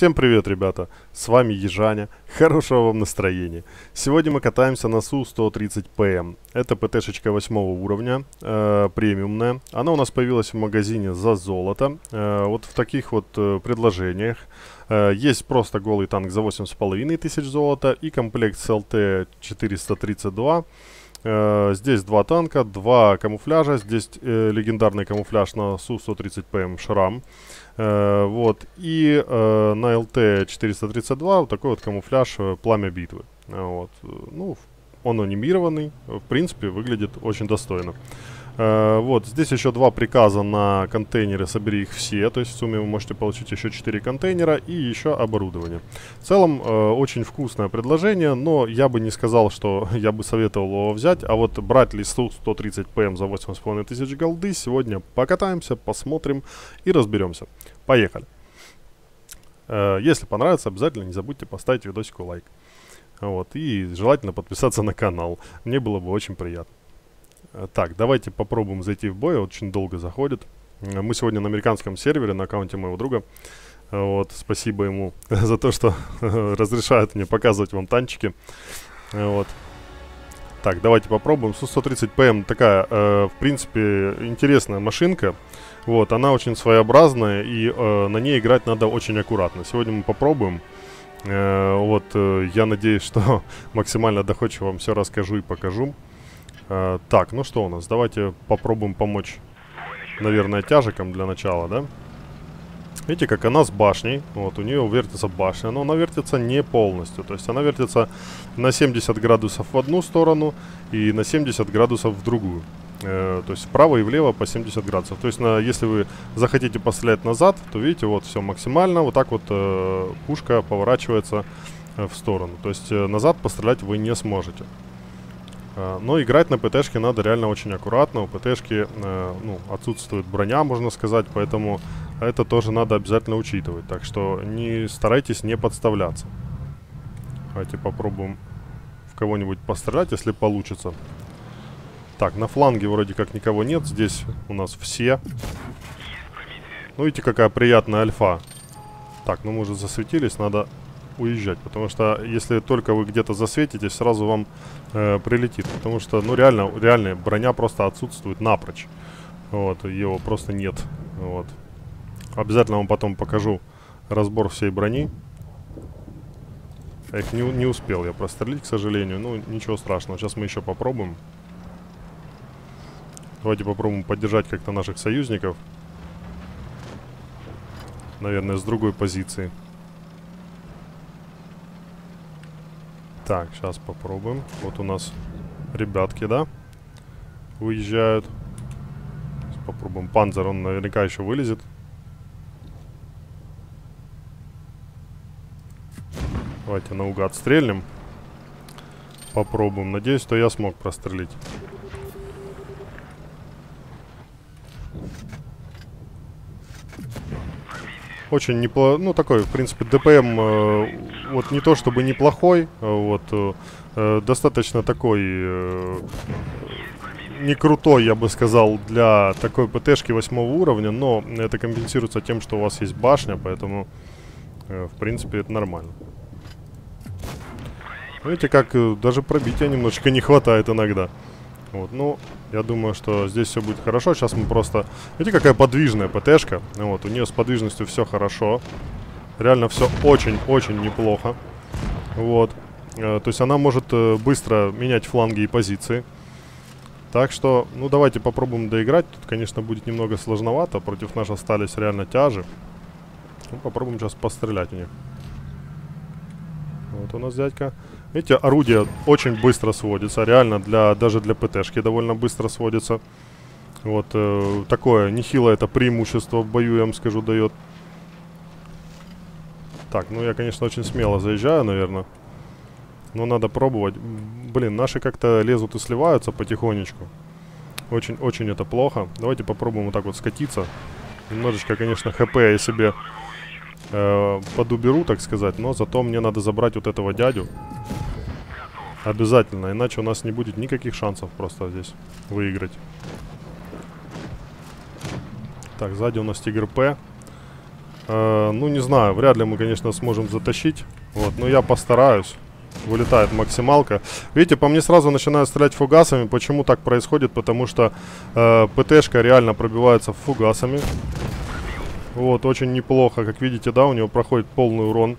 Всем привет, ребята! С вами Ежаня. Хорошего вам настроения! Сегодня мы катаемся на СУ-130ПМ. Это ПТ-шечка 8 уровня, премиумная. Она у нас появилась в магазине за золото. Вот в таких вот предложениях. Есть просто голый танк за 8500 золота и комплект с ЛТ-432. Здесь два танка, два камуфляжа. Здесь легендарный камуфляж на СУ-130ПМ Шрам. Вот. И на ЛТ-432 вот такой вот камуфляж Пламя битвы. Вот. Ну, он анимированный. В принципе, выглядит очень достойно. Вот. Здесь еще два приказа на контейнеры. Собери их все. То есть в сумме вы можете получить еще 4 контейнера и еще оборудование. В целом, очень вкусное предложение. Но я бы не сказал, что я бы советовал его взять. А вот брать ли СУ-130ПМ за 8500 голды, сегодня покатаемся, посмотрим и разберемся. Поехали. Если понравится, обязательно не забудьте поставить видосику лайк. Вот. И желательно подписаться на канал. Мне было бы очень приятно. Так, давайте попробуем зайти в бой. Очень долго заходит. Мы сегодня на американском сервере, на аккаунте моего друга. Вот, спасибо ему за то, что разрешает мне показывать вам танчики. Вот. Так, давайте попробуем. СУ-130ПМ такая, в принципе, интересная машинка. Вот, она очень своеобразная, и на ней играть надо очень аккуратно. Сегодня мы попробуем. Вот, я надеюсь, что максимально доходчиво вам все расскажу и покажу. Так, ну что у нас? Давайте попробуем помочь, наверное, тяжикам для начала, да? Видите, как она с башней. Вот, у нее вертится башня, но она вертится не полностью. То есть она вертится на 70 градусов в одну сторону и на 70 градусов в другую. То есть вправо и влево по 70 градусов. То есть если вы захотите пострелять назад, то видите, вот все максимально. Вот так вот пушка поворачивается в сторону. То есть назад пострелять вы не сможете. Но играть на ПТ-шке надо реально очень аккуратно. У ПТ-шки отсутствует броня, можно сказать. Поэтому это тоже надо обязательно учитывать. Так что не старайтесь не подставляться. Давайте попробуем в кого-нибудь пострелять, если получится. Так, на фланге вроде как никого нет. Здесь у нас все. Ну, видите, какая приятная альфа. Так, ну мы уже засветились, надо уезжать, потому что если только вы где-то засветитесь, сразу вам прилетит, потому что, ну, реально броня просто отсутствует напрочь. Вот, его просто нет. Вот. Обязательно вам потом покажу разбор всей брони. Эх, не успел я прострелить, к сожалению. Ну, ничего страшного, сейчас мы еще попробуем. Давайте попробуем поддержать как-то наших союзников. Наверное, с другой позиции. Так, сейчас попробуем. Вот у нас ребятки, да, уезжают. Сейчас попробуем. Панзер, он наверняка еще вылезет. Давайте наугад стрельнем. Попробуем. Надеюсь, что я смог прострелить. Очень неплохо. Ну, такой, в принципе, ДПМ... вот не то чтобы неплохой, вот, достаточно такой, не крутой, я бы сказал, для такой ПТ-шки 8 уровня, но это компенсируется тем, что у вас есть башня, поэтому, в принципе, это нормально. Видите, как даже пробития немножечко не хватает иногда. Вот, ну, я думаю, что здесь все будет хорошо, сейчас мы просто... Видите, какая подвижная ПТ-шка, вот, у нее с подвижностью все хорошо. Реально все очень-очень неплохо. Вот. То есть она может быстро менять фланги и позиции. Так что, ну давайте попробуем доиграть. Тут, конечно, будет немного сложновато. Против нас остались реально тяжи. Ну, попробуем сейчас пострелять в них. Вот у нас дядька. Видите, орудие очень быстро сводится. Реально, даже для ПТ-шки довольно быстро сводится. Вот. Такое нехилое это преимущество в бою, я вам скажу, дает. Так, ну я, конечно, очень смело заезжаю, наверное. Но надо пробовать. Блин, наши как-то лезут и сливаются потихонечку. Очень-очень это плохо. Давайте попробуем вот так вот скатиться. Немножечко, конечно, ХП я себе подуберу, так сказать. Но зато мне надо забрать вот этого дядю. Обязательно, иначе у нас не будет никаких шансов просто здесь выиграть. Так, сзади у нас Тигр П. Ну, не знаю, вряд ли мы, конечно, сможем затащить. Вот, но я постараюсь. Вылетает максималка. Видите, по мне сразу начинают стрелять фугасами. Почему так происходит? Потому что ПТ-шка реально пробивается фугасами. Вот, очень неплохо. Как видите, да, у него проходит полный урон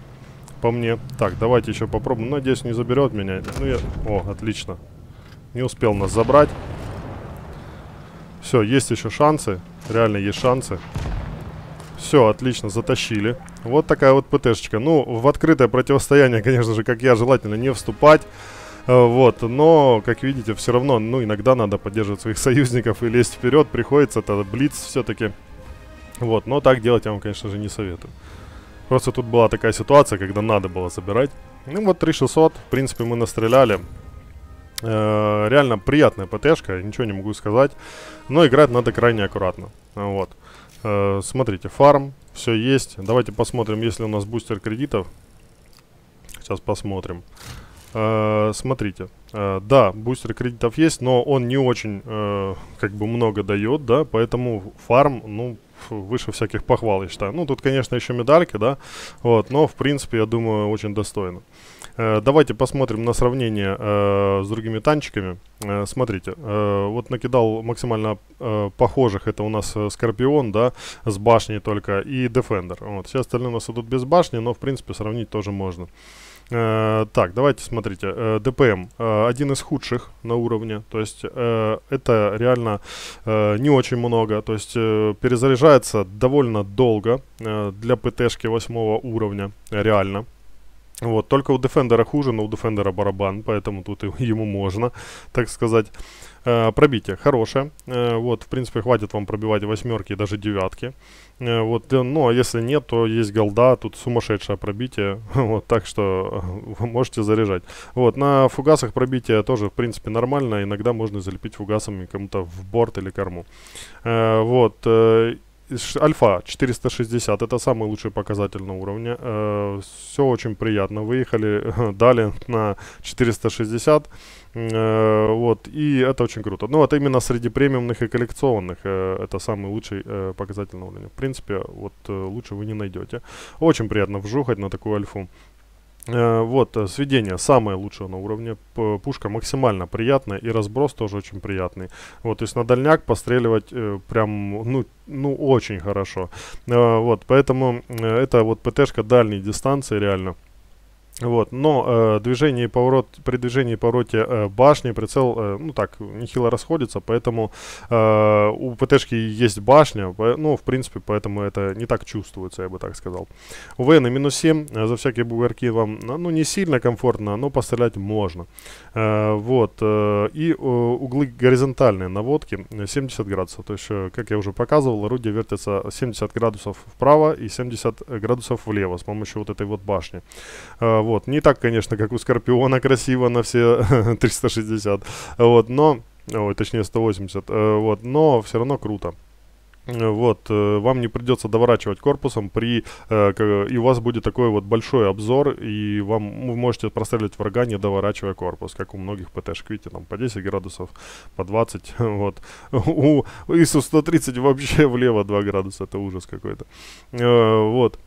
по мне. Так, давайте еще попробуем. Надеюсь, не заберет меня. Ну, я... О, отлично. Не успел нас забрать. Все, есть еще шансы. Реально есть шансы. Все, отлично, затащили. Вот такая вот ПТ-шечка. Ну, в открытое противостояние, конечно же, как я, желательно не вступать. Вот, но, как видите, все равно, ну, иногда надо поддерживать своих союзников и лезть вперед. Приходится, это блиц все-таки. Вот, но так делать я вам, конечно же, не советую. Просто тут была такая ситуация, когда надо было забирать. Ну, вот 3600, в принципе, мы настреляли. Реально приятная ПТ-шка, ничего не могу сказать. Но играть надо крайне аккуратно. Вот. Смотрите, фарм, все есть. Давайте посмотрим, если у нас бустер кредитов. Сейчас посмотрим. Смотрите, да, бустер кредитов есть, но он не очень, как бы, много дает, да, поэтому фарм, ну, выше всяких похвал, я считаю. Ну, тут, конечно, еще медальки, да, вот, но, в принципе, я думаю, очень достойно. Давайте посмотрим на сравнение с другими танчиками. Смотрите, вот накидал максимально похожих. Это у нас Скорпион, да, с башней только, и Defender. Вот, все остальные у нас идут без башни, но, в принципе, сравнить тоже можно. Так, давайте, смотрите, ДПМ один из худших на уровне. То есть это реально не очень много. То есть перезаряжается довольно долго для ПТ-шки 8 уровня. Реально. Вот, только у Defender хуже, но у Defender барабан, поэтому тут ему можно, так сказать. Пробитие хорошее. Вот, в принципе, хватит вам пробивать 8-ки и даже 9-ки. Вот, ну, а если нет, то есть голда, тут сумасшедшее пробитие. Вот, так что вы можете заряжать. Вот, на фугасах пробитие тоже, в принципе, нормально. Иногда можно залепить фугасами кому-то в борт или корму. Вот, Альфа 460, это самый лучший показатель на уровне. Все очень приятно. Выехали, дали на 460. Вот, и это очень круто. Ну, вот именно среди премиумных и коллекционных это самый лучший показатель на уровне. В принципе, вот лучше вы не найдете. Очень приятно вжухать на такую альфу. Вот, сведение самое лучшее на уровне. Пушка максимально приятная, и разброс тоже очень приятный. Вот, то есть на дальняк постреливать прям, ну, очень хорошо. Вот, поэтому это вот ПТ-шка дальней дистанции реально. Вот, но движение и поворот, при движении и повороте башни прицел, ну так, нехило расходится, поэтому у ПТ-шки есть башня, ну, в принципе, поэтому это не так чувствуется, я бы так сказал. УВН и минус 7, за всякие бугорки вам, ну, не сильно комфортно, но пострелять можно. Вот, и углы горизонтальные наводки 70 градусов, то есть, как я уже показывал, орудие вертится 70 градусов вправо и 70 градусов влево с помощью вот этой вот башни. Вот, не так, конечно, как у Скорпиона красиво на все 360, вот, но, ой, точнее 180, вот, но все равно круто. Вот, вам не придется доворачивать корпусом, и у вас будет такой вот большой обзор, и вы можете простреливать врага, не доворачивая корпус, как у многих ПТ-шек, видите, там по 10 градусов, по 20, вот. У ИСУ-130 вообще влево 2 градуса, это ужас какой-то, вот.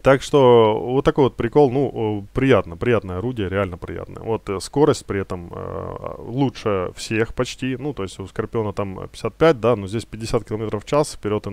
Так что вот такой вот прикол, ну, приятно, приятное орудие, реально приятное. Вот скорость при этом лучше всех почти, ну, то есть у Скорпиона там 55, да, но здесь 50 км в час, вперед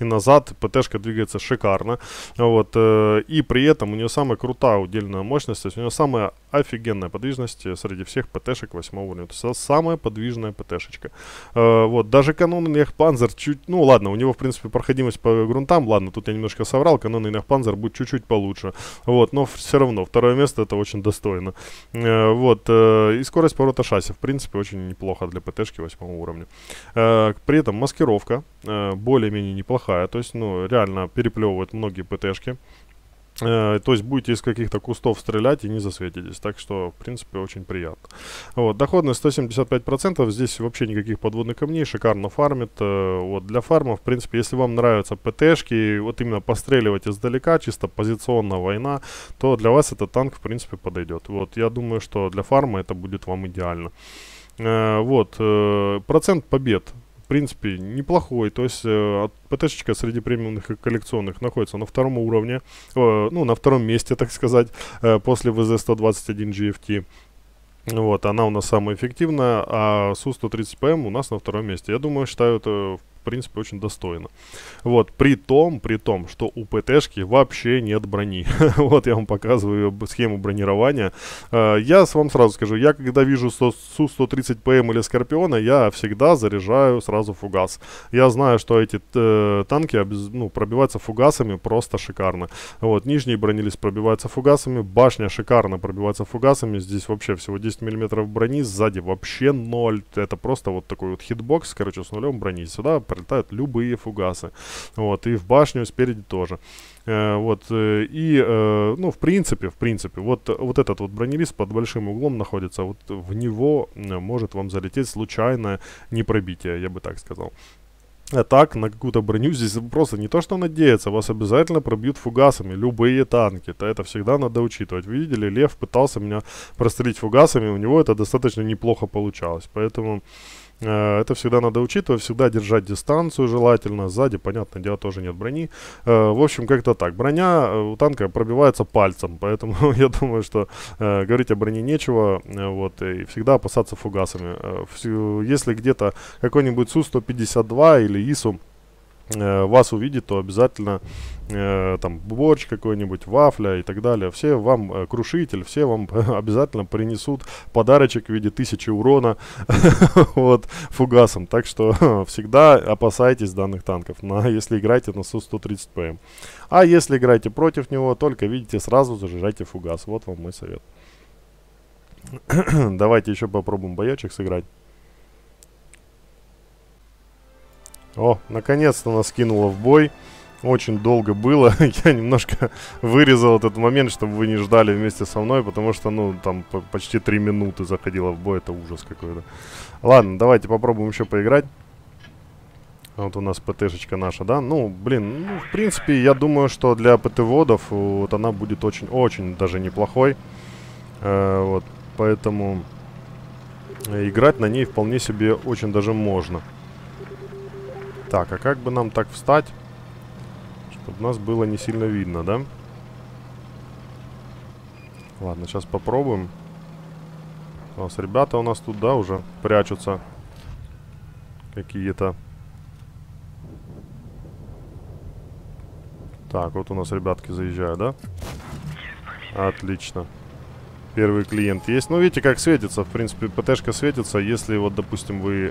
и назад, ПТ-шка двигается шикарно, вот, и при этом у нее самая крутая удельная мощность, то есть у нее самая офигенная подвижность среди всех ПТ-шек 8 уровня, то есть самая подвижная ПТ-шечка. Вот, даже канон Нехпанзер чуть, ну, ладно, у него, в принципе, проходимость по грунтам, ладно, тут я немножко соврал, канон Нехпанзер будет чуть-чуть получше, вот, но все равно второе место это очень достойно. Вот, и скорость поворота шасси, в принципе, очень неплохо для ПТ-шки 8 уровня. При этом маскировка более-менее неплохая, то есть, ну, реально переплевывают многие ПТ-шки. То есть будете из каких-то кустов стрелять и не засветитесь. Так что, в принципе, очень приятно. Вот, доходность 175%. Здесь вообще никаких подводных камней. Шикарно фармит. Вот, для фарма, в принципе, если вам нравятся ПТ-шки, вот именно постреливать издалека, чисто позиционная война, то для вас этот танк, в принципе, подойдет. Вот, я думаю, что для фарма это будет вам идеально. Вот, процент побед. В принципе, неплохой. То есть ПТ-шечка среди премиумных и коллекционных находится на втором уровне, ну, на втором месте, так сказать, после WZ-121GFT. Вот, она у нас самая эффективная, а СУ-130ПМ у нас на втором месте. Я думаю, считаю, это, в принципе, очень достойно. Вот, при том, что у ПТ-шки вообще нет брони. Вот, я вам показываю схему бронирования. Я вам сразу скажу, я когда вижу СУ-130ПМ или Скорпиона, я всегда заряжаю сразу фугас. Я знаю, что эти танки, ну, пробиваются фугасами просто шикарно. Вот, нижний бронелист пробивается фугасами, башня шикарно пробивается фугасами. Здесь вообще всего 10 мм брони, сзади вообще 0. Это просто вот такой вот хитбокс, короче, с нулем брони. Сюда прилетают любые фугасы. Вот, и в башню спереди тоже. Вот, и, ну, в принципе, вот этот вот бронелист под большим углом находится. Вот в него может вам залететь случайное непробитие, я бы так сказал. А так, на какую-то броню здесь просто не то что надеяться, вас обязательно пробьют фугасами любые танки. То это всегда надо учитывать. Вы видели, Лев пытался меня прострелить фугасами, у него это достаточно неплохо получалось. Поэтому это всегда надо учитывать, всегда держать дистанцию желательно. Сзади, понятное дело, тоже нет брони. В общем, как-то так. Броня у танка пробивается пальцем, поэтому я думаю, что говорить о броне нечего. Вот, и всегда опасаться фугасами. Если где-то какой-нибудь СУ-152 или ИСУ вас увидит, то обязательно там борщ какой-нибудь, вафля и так далее. Все вам, крушитель, все вам обязательно принесут подарочек в виде 1000 урона вот, фугасом. Так что всегда опасайтесь данных танков, если играете на СУ-130ПМ. А если играете против него, только видите, сразу зажигайте фугас. Вот вам мой совет. Давайте еще попробуем боечек сыграть. О, наконец-то нас кинуло в бой. Очень долго было. Я немножко вырезал этот момент, чтобы вы не ждали вместе со мной, потому что, ну, там почти 3 минуты заходило в бой. Это ужас какой-то. Ладно, давайте попробуем еще поиграть. Вот у нас ПТ-шечка наша, да? Ну, блин, ну, в принципе, я думаю, что для ПТ-водов вот она будет очень-очень даже неплохой. Вот, поэтому играть на ней вполне себе очень даже можно. Так, а как бы нам так встать, чтобы нас было не сильно видно, да? Ладно, сейчас попробуем. У нас ребята тут, да, уже прячутся. Какие-то. Так, вот у нас ребятки заезжают, да? Отлично. Первый клиент есть. Ну, видите, как светится. В принципе, ПТ-шка светится, если вот, допустим, вы...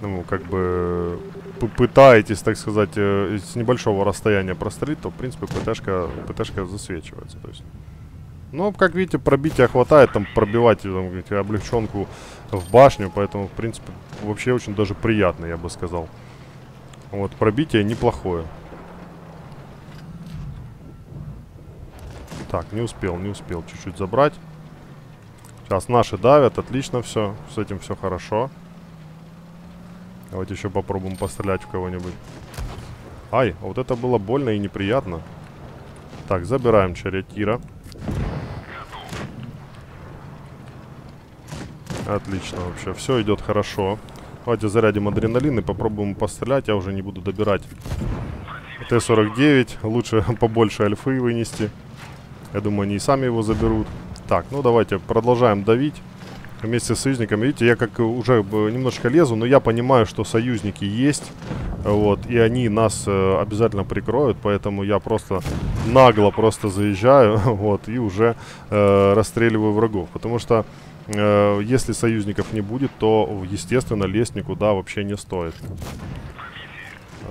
ну, как бы пытаетесь, так сказать, с небольшого расстояния прострелить, то, в принципе, ПТ-шка засвечивается. То есть. Но, как видите, пробития хватает, там, пробивать там, облегченку в башню, поэтому, в принципе, вообще очень даже приятно, я бы сказал. Вот, пробитие неплохое. Так, не успел чуть-чуть забрать. Сейчас наши давят, отлично все, с этим все хорошо. Давайте еще попробуем пострелять в кого-нибудь. Ай, вот это было больно и неприятно. Так, забираем чаретира. Отлично вообще, все идет хорошо. Давайте зарядим адреналин и попробуем пострелять. Я уже не буду добирать Т-49. Лучше побольше альфы вынести. Я думаю, они и сами его заберут. Так, ну давайте продолжаем давить. Вместе с союзниками, видите, я как уже немножко лезу, но я понимаю, что союзники есть, вот, и они нас обязательно прикроют, поэтому я просто нагло заезжаю, вот, и уже расстреливаю врагов, потому что если союзников не будет, то, естественно, лезть никуда вообще не стоит.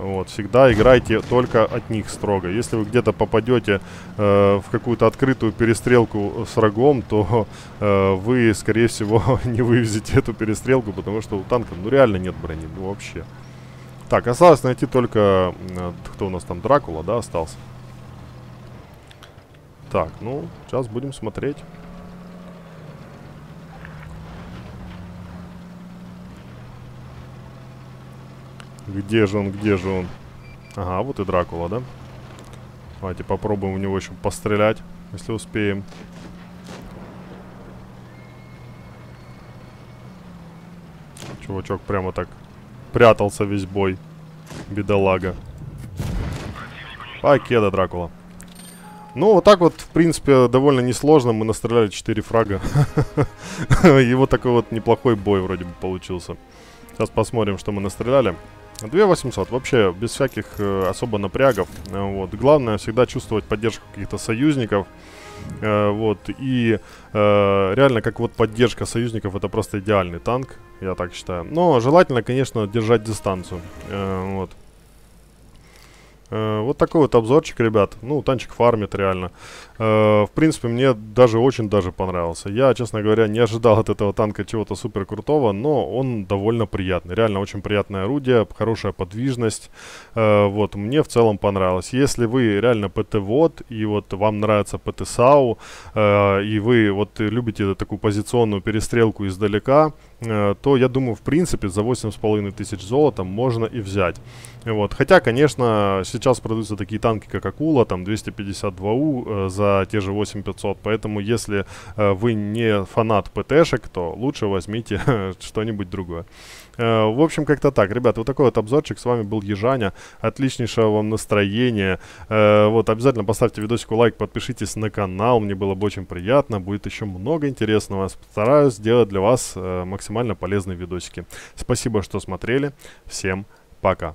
Вот, всегда играйте только от них строго. Если вы где-то попадете в какую-то открытую перестрелку с врагом, то вы, скорее всего, не вывезете эту перестрелку, потому что у танка, ну, реально нет брони, ну, вообще. Так, осталось найти только, кто у нас там, Дракула, да, остался. Так, ну, сейчас будем смотреть. Где же он? Ага, вот и Дракула, да? Давайте попробуем в него еще пострелять, если успеем. Чувачок прямо так прятался весь бой. Бедолага. Покеда, Дракула. Ну, вот так вот, в принципе, довольно несложно. Мы настреляли 4 фрага. И вот такой вот неплохой бой вроде бы получился. Сейчас посмотрим, что мы настреляли. 2800, вообще, без всяких особо напрягов. Вот. Главное всегда чувствовать поддержку каких-то союзников. Вот. И реально, как вот поддержка союзников, это просто идеальный танк, я так считаю. Но желательно, конечно, держать дистанцию. Вот. Вот такой вот обзорчик, ребят. Ну, танчик фармит реально. В принципе, мне даже очень даже понравился. Я, честно говоря, не ожидал от этого танка чего-то супер крутого, но он довольно приятный. Реально очень приятное орудие, хорошая подвижность. Вот, мне в целом понравилось. Если вы реально ПТ-вод, и вот вам нравится ПТ-САУ, и вы вот любите такую позиционную перестрелку издалека, то, я думаю, в принципе, за 8500 золота можно и взять. Вот. Хотя, конечно, сейчас продаются такие танки, как Акула, там 252У за те же 8500. Поэтому, если вы не фанат ПТ-шек, то лучше возьмите что-нибудь другое. В общем, как-то так. Ребята, вот такой вот обзорчик. С вами был Ежаня. Отличнейшего вам настроения. Вот, обязательно поставьте видосику лайк, подпишитесь на канал. Мне было бы очень приятно. Будет еще много интересного. Стараюсь сделать для вас максимально полезные видосики. Спасибо, что смотрели. Всем пока.